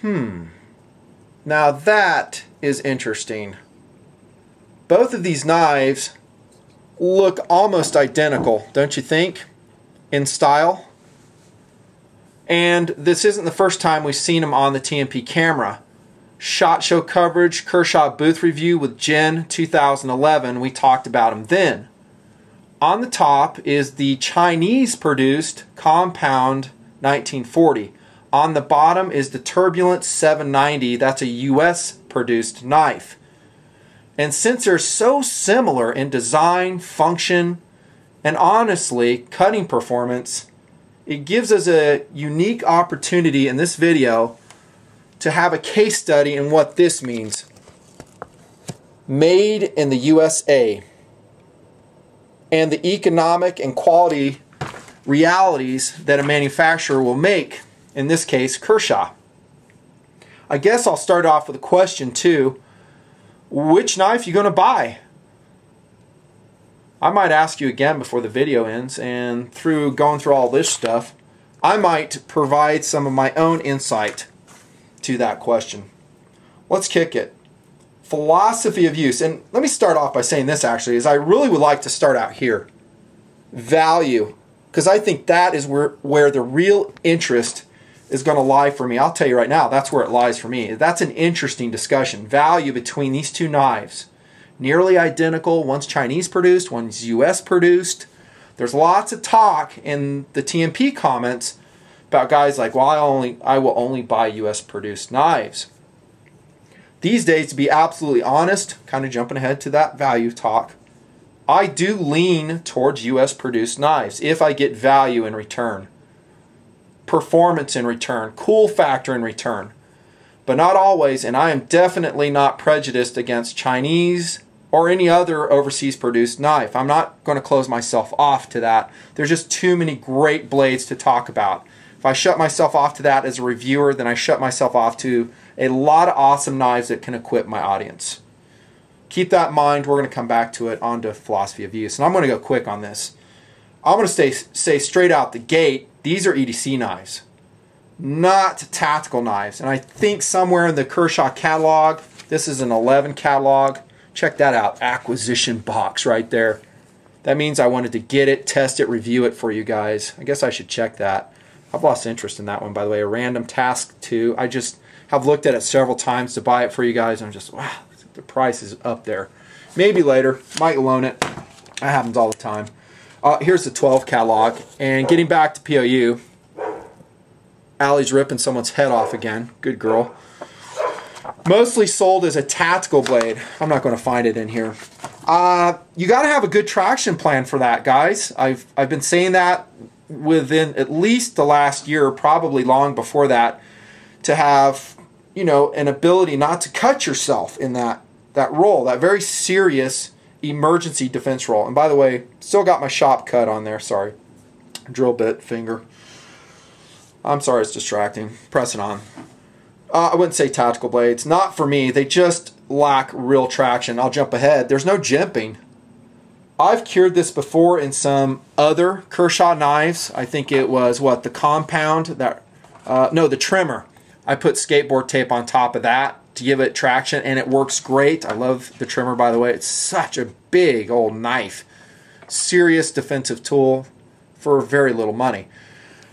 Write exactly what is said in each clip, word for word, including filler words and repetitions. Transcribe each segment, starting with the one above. Hmm. Now that is interesting. Both of these knives look almost identical, don't you think, in style? And this isn't the first time we've seen them on the T M P camera. Shot Show coverage, Kershaw booth review with Gen two thousand eleven, we talked about them then. On the top is the Chinese-produced Compound nineteen forty. On the bottom is the Turbulence seven ninety, that's a U S-produced knife. And since they're so similar in design, function, and honestly, cutting performance, it gives us a unique opportunity in this video to have a case study in what this means. Made in the U S A. And the economic and quality realities that a manufacturer will make, in this case Kershaw. I guess I'll start off with a question too. Which knife are you going to buy? I might ask you again before the video ends, and through going through all this stuff, I might provide some of my own insight to that question. Let's kick it. Philosophy of use, and let me start off by saying this actually, is I really would like to start out here. Value, because I think that is where, where the real interest is going to lie for me. I'll tell you right now, that's where it lies for me. That's an interesting discussion. Value between these two knives. Nearly identical, one's Chinese produced, one's U S produced. There's lots of talk in the T M P comments about guys like, well, I, only, I will only buy U S produced knives. These days, to be absolutely honest, kind of jumping ahead to that value talk, I do lean towards U S produced knives if I get value in return, performance in return, cool factor in return, but not always, and I am definitely not prejudiced against Chinese or any other overseas produced knife. I'm not going to close myself off to that. There's just too many great blades to talk about. If I shut myself off to that as a reviewer, then I shut myself off to a lot of awesome knives that can equip my audience. Keep that in mind. We're going to come back to it onto philosophy of use. And I'm going to go quick on this. I'm going to say, say straight out the gate, these are E D C knives, not tactical knives. And I think somewhere in the Kershaw catalog, this is an eleven catalog. Check that out. Acquisition box right there. That means I wanted to get it, test it, review it for you guys. I guess I should check that. I've lost interest in that one, by the way. A random task two. I just... I've looked at it several times to buy it for you guys, and I'm just, wow, the price is up there. Maybe later, might loan it. That happens all the time. Uh, here's the twelve catalog, and getting back to P O U, Allie's ripping someone's head off again. Good girl. Mostly sold as a tactical blade. I'm not going to find it in here. Uh, you got to have a good traction plan for that, guys. I've I've been saying that within at least the last year, probably long before that, to have, you know, an ability not to cut yourself in that that role, that very serious emergency defense role. And by the way, still got my shop cut on there, sorry. Drill bit, finger. I'm sorry, it's distracting. Pressing on. Uh, I wouldn't say tactical blades. Not for me. They just lack real traction. I'll jump ahead. There's no jimping. I've cured this before in some other Kershaw knives. I think it was, what, the compound? that uh, No, the Tremor. I put skateboard tape on top of that to give it traction, and it works great. I love the Tremor, by the way. It's such a big old knife. Serious defensive tool for very little money.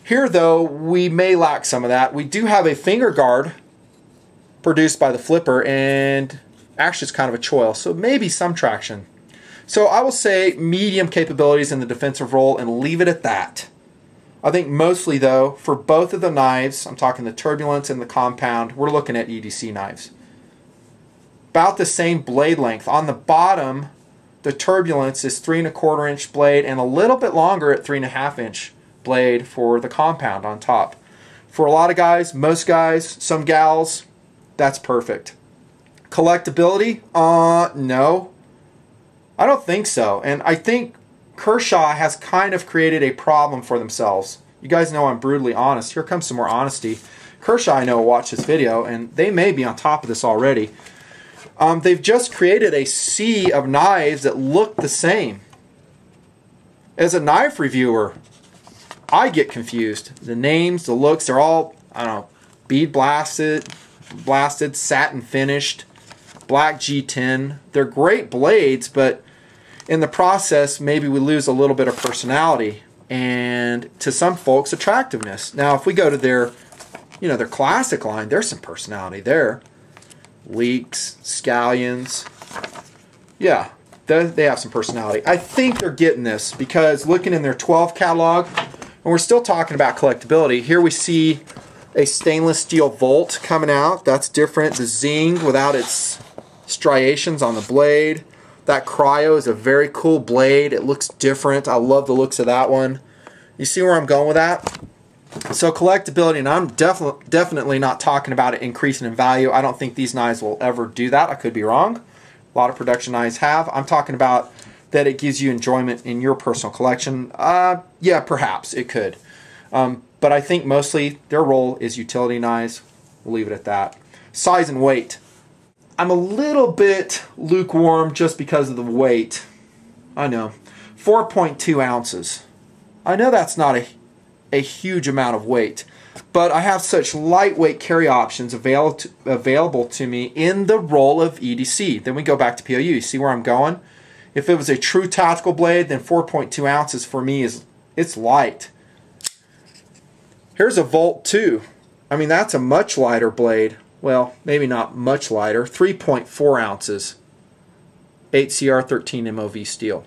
Here, though, we may lack some of that. We do have a finger guard produced by the Flipper, and actually it's kind of a choil, so maybe some traction. So I will say medium capabilities in the defensive role and leave it at that. I think mostly, though, for both of the knives, I'm talking the Turbulence and the Compound, we're looking at E D C knives. About the same blade length. On the bottom, the Turbulence is three and a quarter inch blade and a little bit longer at three and a half inch blade for the Compound on top. For a lot of guys, most guys, some gals, that's perfect. Collectability? Uh, no. I don't think so. And I think Kershaw has kind of created a problem for themselves. You guys know I'm brutally honest. Here comes some more honesty. Kershaw, I know, will watch this video, and they may be on top of this already. Um, they've just created a sea of knives that look the same. As a knife reviewer, I get confused. The names, the looks, they're all, I don't know, bead blasted, blasted, satin finished, black G ten. They're great blades, but in the process, maybe we lose a little bit of personality and, to some folks, attractiveness. Now, if we go to their, you know, their classic line, there's some personality there. Leeks, Scallions, yeah, they, they have some personality. I think they're getting this because looking in their twelve catalog, and we're still talking about collectability, here we see a stainless steel Volt coming out. That's different. The Zing without its striations on the blade. That Cryo is a very cool blade. It looks different. I love the looks of that one. You see where I'm going with that? So collectability, and I'm def definitely not talking about it increasing in value. I don't think these knives will ever do that. I could be wrong. A lot of production knives have. I'm talking about that it gives you enjoyment in your personal collection. Uh, yeah, perhaps it could. Um, but I think mostly their role is utility knives. We'll leave it at that. Size and weight. I'm a little bit lukewarm just because of the weight. I know. four point two ounces. I know that's not a a huge amount of weight, but I have such lightweight carry options avail to, available to me in the role of E D C. Then we go back to P O U. You see where I'm going? If it was a true tactical blade, then four point two ounces for me is, it's light. Here's a Volt two. I mean, that's a much lighter blade. Well, maybe not much lighter. three point four ounces. eight C R thirteen M O V steel.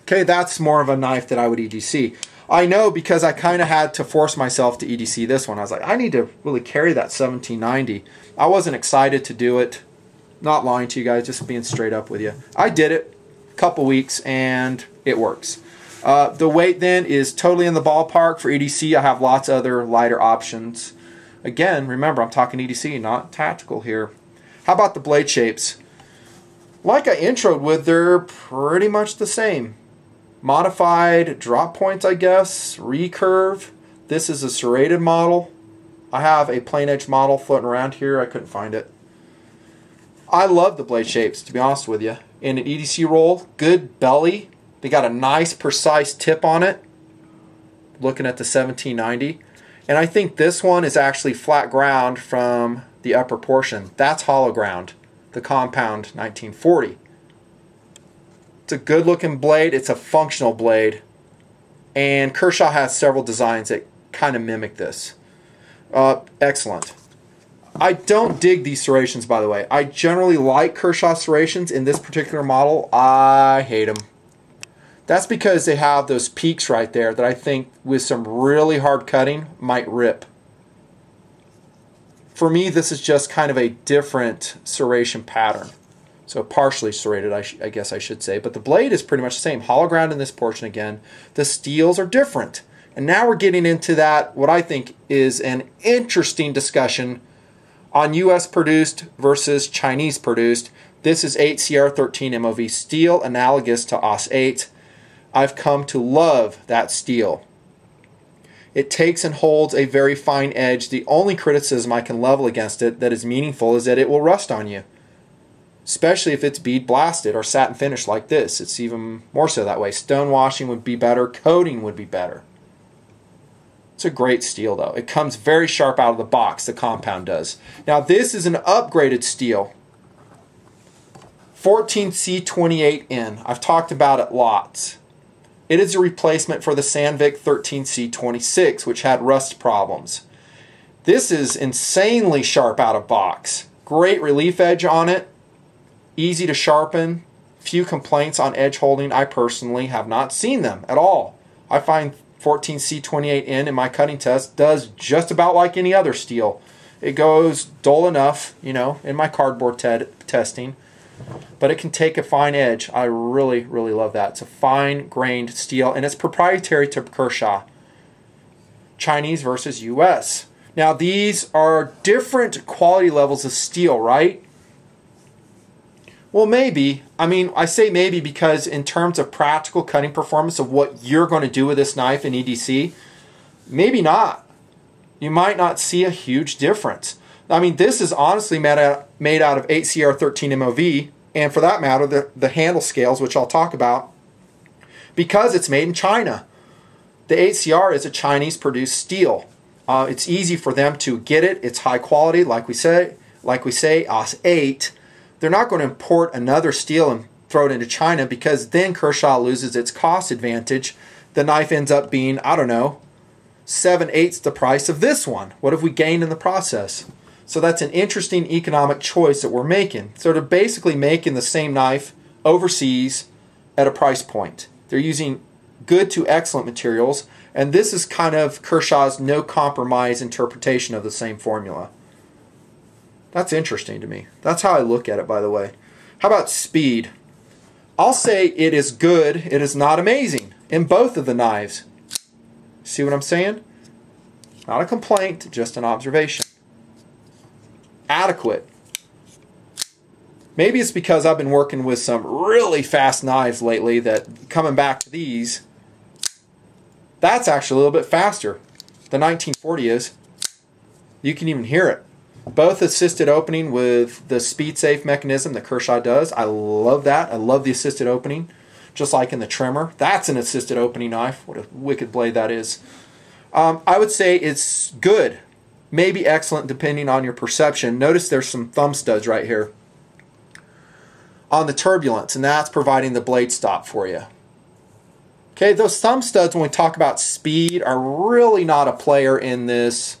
Okay, that's more of a knife that I would E D C. I know because I kind of had to force myself to E D C this one. I was like, I need to really carry that seventeen ninety. I wasn't excited to do it. Not lying to you guys, just being straight up with you. I did it a couple weeks and it works. Uh, the weight then is totally in the ballpark for E D C. I have lots of other lighter options. Again, remember, I'm talking E D C, not tactical here. How about the blade shapes? Like I introed with, they're pretty much the same. Modified drop points, I guess, recurve. This is a serrated model. I have a plain edge model floating around here. I couldn't find it. I love the blade shapes, to be honest with you. In an E D C roll, good belly. They got a nice, precise tip on it. Looking at the seventeen ninety. And I think this one is actually flat ground from the upper portion. That's hollow ground, the Compound nineteen forty. It's a good looking blade. It's a functional blade, and Kershaw has several designs that kind of mimic this. Uh, excellent. I don't dig these serrations, by the way. I generally like Kershaw serrations. In this particular model, I hate them. That's because they have those peaks right there that I think with some really hard cutting might rip. For me, this is just kind of a different serration pattern. So partially serrated, I, I guess I should say. But the blade is pretty much the same. Hollow ground in this portion again. The steels are different. And now we're getting into that, what I think is an interesting discussion on U S produced versus Chinese produced. This is eight C R thirteen M O V steel, analogous to A U S eight. I've come to love that steel. It takes and holds a very fine edge. The only criticism I can level against it that is meaningful is that it will rust on you. Especially if it's bead blasted or satin finished like this. It's even more so that way. Stone washing would be better. Coating would be better. It's a great steel though. It comes very sharp out of the box, the Compound does. Now this is an upgraded steel. fourteen C twenty-eight N. I've talked about it lots. It is a replacement for the Sandvik thirteen C twenty-six, which had rust problems. This is insanely sharp out of box. Great relief edge on it. Easy to sharpen, few complaints on edge holding. I personally have not seen them at all. I find fourteen C twenty-eight N in my cutting test does just about like any other steel. It goes dull enough, you know, in my cardboard testing, but it can take a fine edge. I really, really love that. It's a fine-grained steel, and it's proprietary to Kershaw. Chinese versus U S. Now, these are different quality levels of steel, right? Well, maybe. I mean, I say maybe because in terms of practical cutting performance of what you're going to do with this knife in E D C, maybe not. You might not see a huge difference. I mean, this is honestly made out, made out of eight C R thirteen M O V, and for that matter, the, the handle scales, which I'll talk about, because it's made in China. The eight C R is a Chinese-produced steel. Uh, it's easy for them to get it. It's high quality, like we say, like we say, A U S eight. They're not going to import another steel and throw it into China, because then Kershaw loses its cost advantage. The knife ends up being, I don't know, seven eighths the price of this one. What have we gained in the process? So that's an interesting economic choice that we're making. So they're basically making the same knife overseas at a price point. They're using good to excellent materials, and this is kind of Kershaw's no compromise interpretation of the same formula. That's interesting to me. That's how I look at it, by the way. How about speed? I'll say it is good, it is not amazing in both of the knives. See what I'm saying? Not a complaint, just an observation. Adequate. Maybe it's because I've been working with some really fast knives lately that coming back to these, that's actually a little bit faster. The nineteen forty is. You can even hear it. Both assisted opening with the speed safe mechanism that Kershaw does. I love that. I love the assisted opening. Just like in the Tremor. That's an assisted opening knife. What a wicked blade that is. Um, I would say it's good. Maybe excellent depending on your perception. Notice there's some thumb studs right here on the Turbulence, and that's providing the blade stop for you. Okay, those thumb studs, when we talk about speed, are really not a player in this.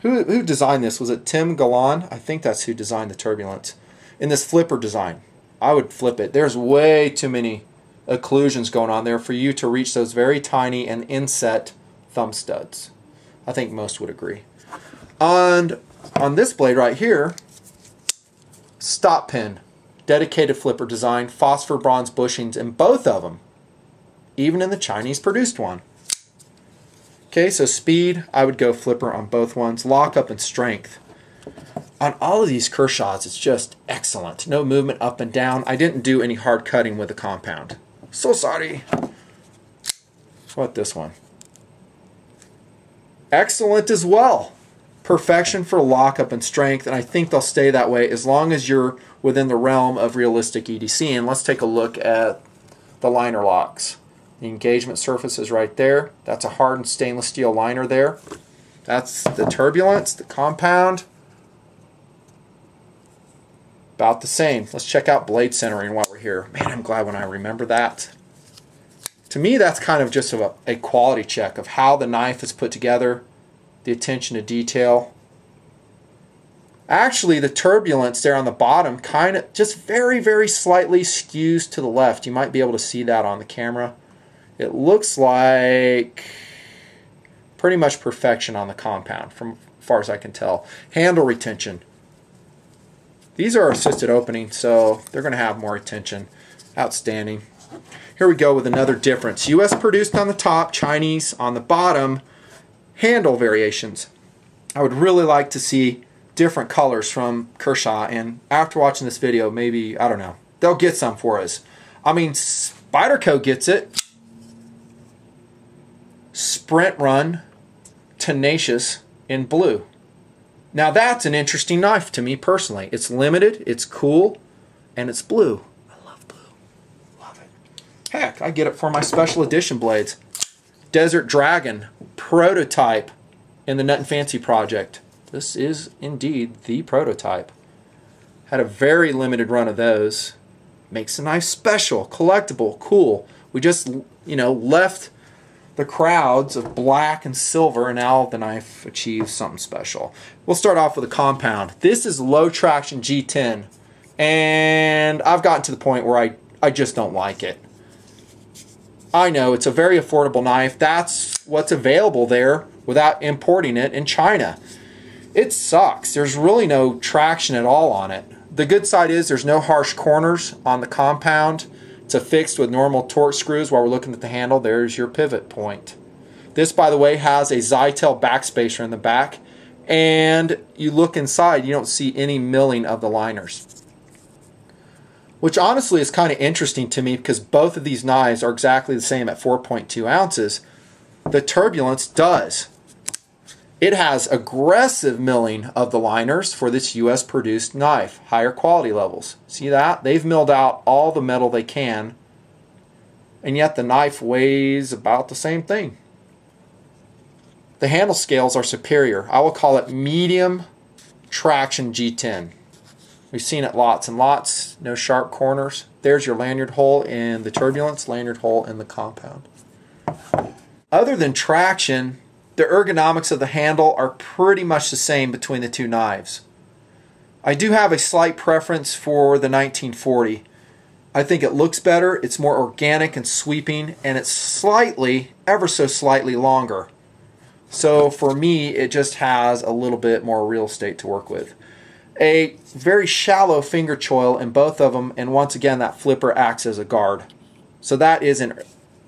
Who, who designed this? Was it Tim Gallon? I think that's who designed the Turbulence. In this flipper design. I would flip it. There's way too many occlusions going on there for you to reach those very tiny and inset thumb studs. I think most would agree. And on this blade right here, stop pin, dedicated flipper design, phosphor bronze bushings in both of them, even in the Chinese produced one. Okay, so speed, I would go flipper on both ones. Lockup and strength. On all of these Kershaws, it's just excellent. No movement up and down. I didn't do any hard cutting with the compound. So sorry. What this one? Excellent as well. Perfection for lockup and strength, and I think they'll stay that way as long as you're within the realm of realistic E D C. And let's take a look at the liner locks. The engagement surface is right there. That's a hardened stainless steel liner there. That's the Turbulence, the compound. About the same. Let's check out blade centering while we're here. Man, I'm glad when I remember that. To me, that's kind of just a, a quality check of how the knife is put together. The attention to detail. Actually, the Turbulence there on the bottom kind of just very, very slightly skews to the left. You might be able to see that on the camera. It looks like pretty much perfection on the compound from as far as I can tell. Handle retention. These are assisted openings, so they're going to have more attention. Outstanding. Here we go with another difference. U S produced on the top, Chinese on the bottom. Handle variations. I would really like to see different colors from Kershaw, and after watching this video, maybe, I don't know, they'll get some for us. I mean, Spyderco gets it. Sprint Run Tenacious in blue. Now that's an interesting knife to me personally. It's limited, it's cool, and it's blue. I love blue. Love it. Heck, I get it for my special edition blades. Desert Dragon prototype in the Nut and Fancy Project. This is indeed the prototype. Had a very limited run of those. Makes the knife special, collectible, cool. We just, you know, left the crowds of black and silver, and now the knife achieves something special. We'll start off with a compound. This is low traction G ten, and I've gotten to the point where I, I just don't like it. I know, it's a very affordable knife. That's what's available there without importing it in China. It sucks. There's really no traction at all on it. The good side is there's no harsh corners on the compound. It's affixed with normal torque screws. While we're looking at the handle, there's your pivot point. This, by the way, has a Zytel backspacer in the back. And you look inside, you don't see any milling of the liners. Which honestly is kind of interesting to me because both of these knives are exactly the same at four point two ounces. The Turbulence does. It has aggressive milling of the liners for this U S produced knife. Higher quality levels. See that? They've milled out all the metal they can. And yet the knife weighs about the same thing. The handle scales are superior. I will call it medium traction G ten. We've seen it lots and lots, no sharp corners. There's your lanyard hole in the Turbulence, lanyard hole in the Compound. Other than traction, the ergonomics of the handle are pretty much the same between the two knives. I do have a slight preference for the nineteen forty. I think it looks better, it's more organic and sweeping, and it's slightly, ever so slightly longer. So for me, it just has a little bit more real estate to work with. A very shallow finger choil in both of them, and once again that flipper acts as a guard. So that is, an,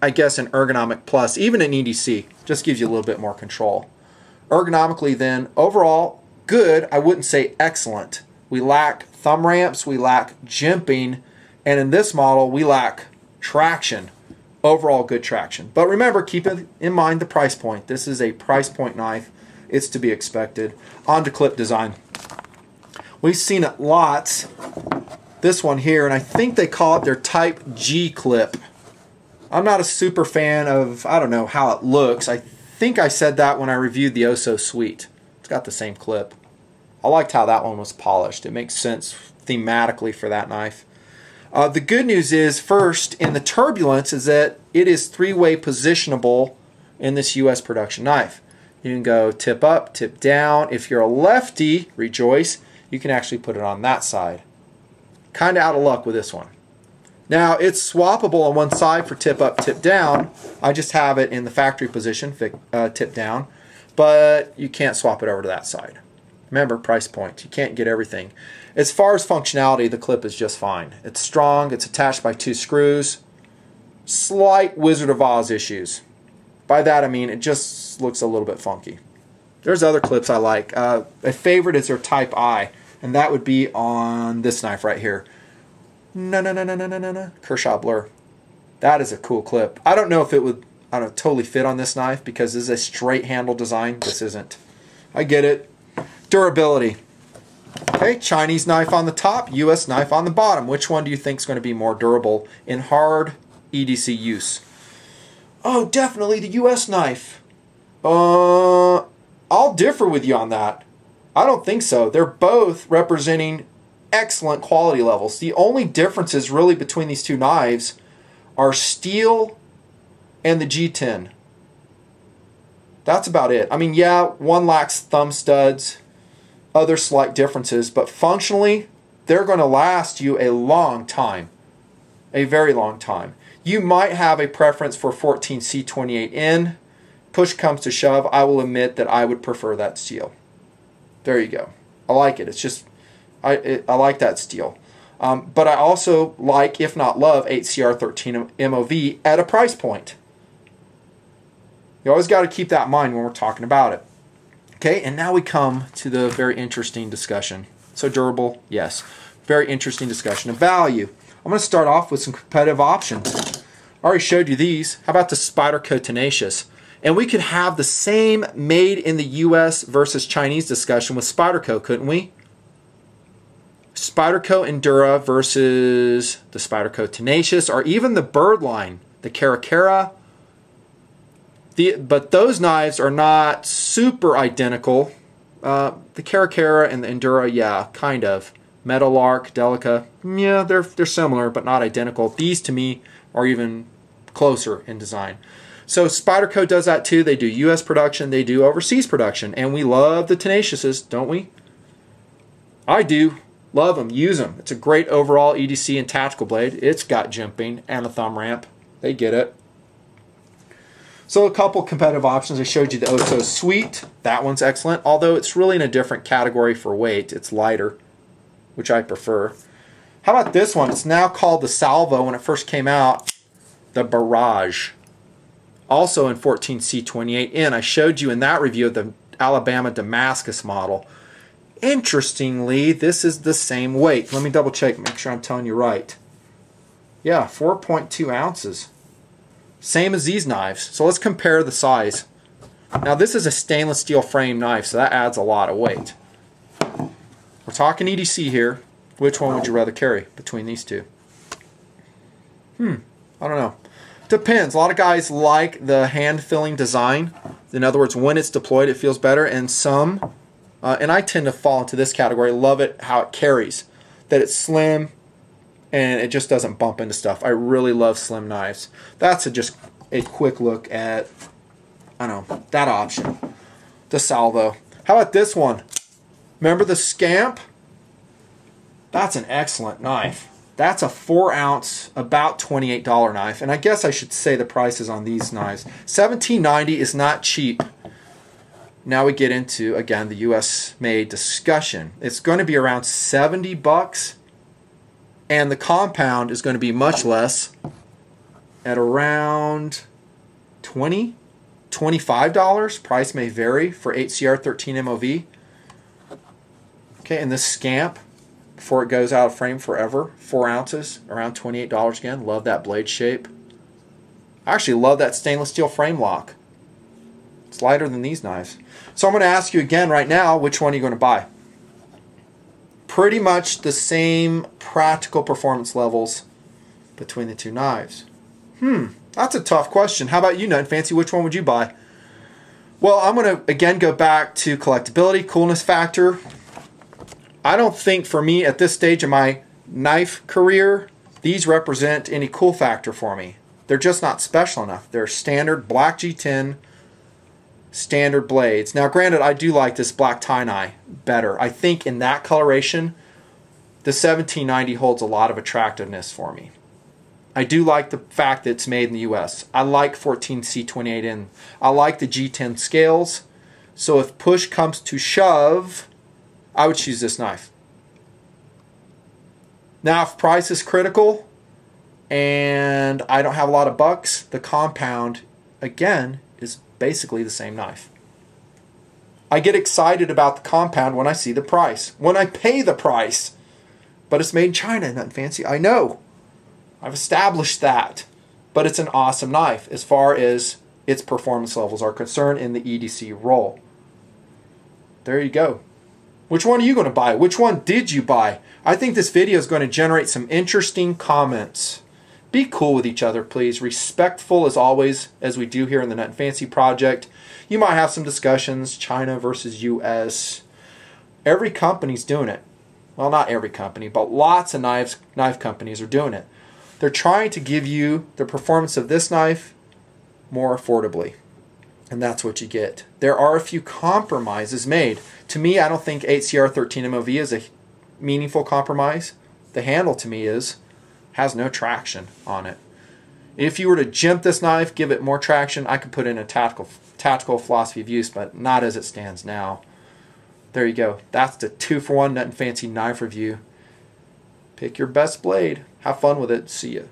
I guess, an ergonomic plus, even an E D C, just gives you a little bit more control. Ergonomically then, overall, good, I wouldn't say excellent. We lack thumb ramps, we lack jimping, and in this model we lack traction. Overall good traction. But remember, keep in mind the price point. This is a price point knife. It's to be expected. On to clip design. We've seen it lots. This one here, and I think they call it their Type G clip. I'm not a super fan of, I don't know how it looks. I think I said that when I reviewed the Oso Sweet. It's got the same clip. I liked how that one was polished. It makes sense thematically for that knife. Uh, the good news is, first, in the Turbulence, is that it is three-way positionable in this U S production knife. You can go tip up, tip down. If you're a lefty, rejoice, you can actually put it on that side. Kind of out of luck with this one. Now, it's swappable on one side for tip up, tip down. I just have it in the factory position, uh, tip down, but you can't swap it over to that side. Remember, price point. You can't get everything. As far as functionality, the clip is just fine. It's strong, it's attached by two screws. Slight Wizard of Oz issues. By that I mean it just looks a little bit funky. There's other clips I like. Uh, a favorite is their Type I, and that would be on this knife right here. No, no, no, no, no, no, no. Kershaw Blur. That is a cool clip. I don't know if it would I don't totally fit on this knife because this is a straight handle design. This isn't. I get it. Durability. Okay, Chinese knife on the top, U S knife on the bottom. Which one do you think is going to be more durable in hard E D C use? Oh, definitely the U S knife. Uh, I'll differ with you on that. I don't think so. They're both representing excellent quality levels. The only differences really between these two knives are steel and the G ten. That's about it. I mean, yeah, one lacks thumb studs, other slight differences, but functionally they're going to last you a long time, a very long time. You might have a preference for fourteen C twenty-eight N. Push comes to shove, I will admit that I would prefer that steel. There you go. I like it. It's just, I, it, I like that steel. Um, but I also like, if not love, eight C R thirteen M O V at a price point. You always got to keep that in mind when we're talking about it. Okay, and now we come to the very interesting discussion. So durable, yes. Very interesting discussion of value. I'm going to start off with some competitive options. I already showed you these. How about the Spyderco Tenacious? And we could have the same made in the U S versus Chinese discussion with Spyderco, couldn't we? Spyderco Endura versus the Spyderco Tenacious, or even the Birdline, the Caracara. The, but those knives are not super identical. Uh, the Caracara and the Endura, yeah, kind of. Metalark, Delica, yeah, they're, they're similar, but not identical. These, to me, are even closer in design. So Spyderco does that, too. They do U S production. They do overseas production. And we love the Tenaciouses, don't we? I do. Love them. Use them. It's a great overall E D C and tactical blade. It's got jimping and a thumb ramp. They get it. So a couple competitive options. I showed you the Oso Sweet. That one's excellent, although it's really in a different category for weight. It's lighter, which I prefer. How about this one? It's now called the Salvo. When it first came out, the Barrage. Also in fourteen C twenty-eight N. I showed you in that review of the Alabama Damascus model. Interestingly, this is the same weight. Let me double check, make sure I'm telling you right. Yeah, four point two ounces. Same as these knives. So let's compare the size. Now this is a stainless steel frame knife, so that adds a lot of weight. We're talking E D C here. Which one would you rather carry between these two? Hmm, I don't know. Depends. A lot of guys like the hand-filling design. In other words, when it's deployed, it feels better. And some, uh, and I tend to fall into this category, love it how it carries, that it's slim and it just doesn't bump into stuff. I really love slim knives. That's a, just a quick look at, I don't know, that option. The Salvo. How about this one? Remember the Scamp? That's an excellent knife. That's a four ounce, about twenty-eight dollar knife. And I guess I should say the prices on these knives. seventeen ninety is not cheap. Now we get into, again, the U S-made discussion. It's going to be around seventy bucks, and the compound is going to be much less at around twenty dollars, twenty-five dollars. Price may vary for eight C R thirteen M O V. Okay, and this Scamp, before it goes out of frame forever, four ounces, around twenty-eight dollars again. Love that blade shape. I actually love that stainless steel frame lock. It's lighter than these knives. So I'm going to ask you again right now, which one are you going to buy? Pretty much the same practical performance levels between the two knives. Hmm, that's a tough question. How about you, Nut and Fancy? Which one would you buy? Well, I'm going to again go back to collectability, coolness factor. I don't think for me at this stage of my knife career, these represent any cool factor for me. They're just not special enough. They're standard black G ten standard blades. Now granted, I do like this black tie-dye better. I think in that coloration, the seventeen ninety holds a lot of attractiveness for me. I do like the fact that it's made in the U S. I like fourteen C twenty-eight N. I like the G ten scales. So if push comes to shove, I would choose this knife. Now if price is critical and I don't have a lot of bucks, the compound again is basically the same knife. I get excited about the compound when I see the price, when I pay the price, but it's made in China, nothing fancy. I know, I've established that, but it's an awesome knife as far as its performance levels are concerned in the E D C role. There you go. Which one are you going to buy? Which one did you buy? I think this video is going to generate some interesting comments. Be cool with each other, please. Respectful as always, as we do here in the Nut and Fancy Project. You might have some discussions, China versus U S. Every company's doing it. Well, not every company, but lots of knives, knife companies are doing it. They're trying to give you the performance of this knife more affordably. And that's what you get. There are a few compromises made. To me, I don't think eight C R thirteen M O V is a meaningful compromise. The handle, to me, is has no traction on it. If you were to jimp this knife, give it more traction, I could put in a tactical, tactical philosophy of use, but not as it stands now. There you go. That's the two for one Nut and Fancy knife review. Pick your best blade. Have fun with it. See ya.